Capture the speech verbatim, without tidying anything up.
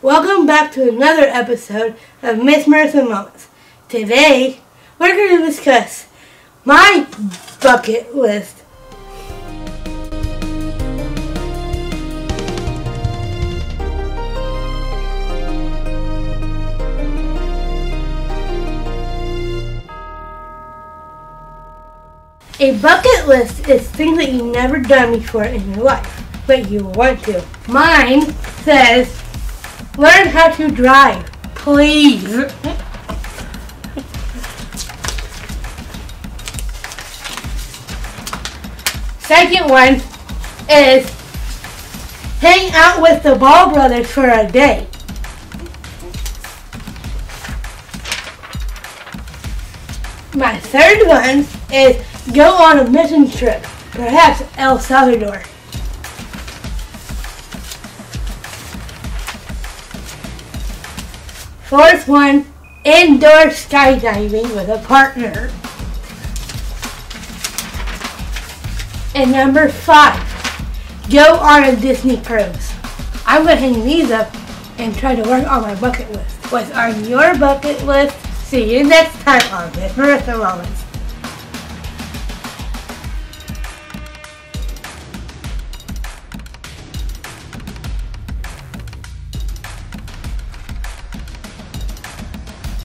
Welcome back to another episode of Miss Marissa Moments. Today, we're going to discuss my bucket list. A bucket list is things that you've never done before in your life, but you want to. Mine says, learn how to drive, please. Second one is hang out with the Ball Brothers for a day. My third one is go on a mission trip, perhaps El Salvador. Fourth one, indoor skydiving with a partner. And number five, go on a Disney cruise. I'm going to hang these up and try to work on my bucket list. What's on your bucket list? See you next time on Miss Marissa Moments.